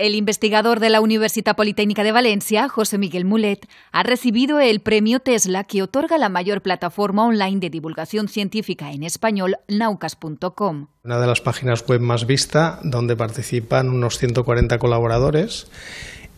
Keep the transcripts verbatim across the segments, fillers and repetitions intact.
El investigador de la Universidad Politécnica de Valencia, José Miguel Mulet, ha recibido el premio Tesla que otorga la mayor plataforma online de divulgación científica en español, Naukas punto com. Una de las páginas web más vista, donde participan unos ciento cuarenta colaboradores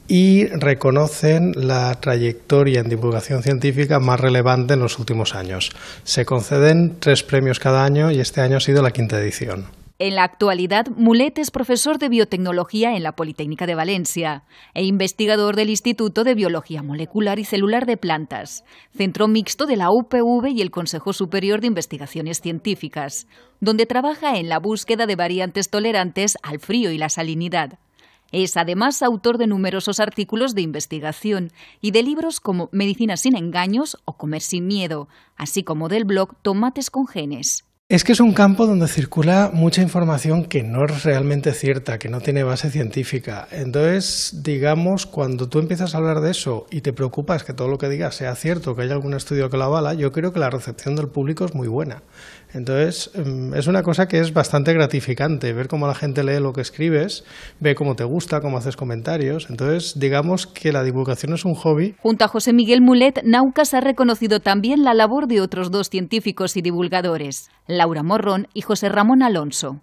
y reconocen la trayectoria en divulgación científica más relevante en los últimos años. Se conceden tres premios cada año y este año ha sido la quinta edición. En la actualidad, Mulet es profesor de biotecnología en la Politécnica de Valencia e investigador del Instituto de Biología Molecular y Celular de Plantas, centro mixto de la U P V y el Consejo Superior de Investigaciones Científicas, donde trabaja en la búsqueda de variantes tolerantes al frío y la salinidad. Es además autor de numerosos artículos de investigación y de libros como Medicina sin engaños o Comer sin miedo, así como del blog Tomates con genes. Es que es un campo donde circula mucha información que no es realmente cierta, que no tiene base científica. Entonces, digamos, cuando tú empiezas a hablar de eso y te preocupas que todo lo que digas sea cierto, que haya algún estudio que lo avala, yo creo que la recepción del público es muy buena. Entonces, es una cosa que es bastante gratificante, ver cómo la gente lee lo que escribes, ve cómo te gusta, cómo haces comentarios. Entonces, digamos que la divulgación es un hobby. Junto a José Miguel Mulet, Naukas ha reconocido también la labor de otros dos científicos y divulgadores, Laura Morrón y José Ramón Alonso.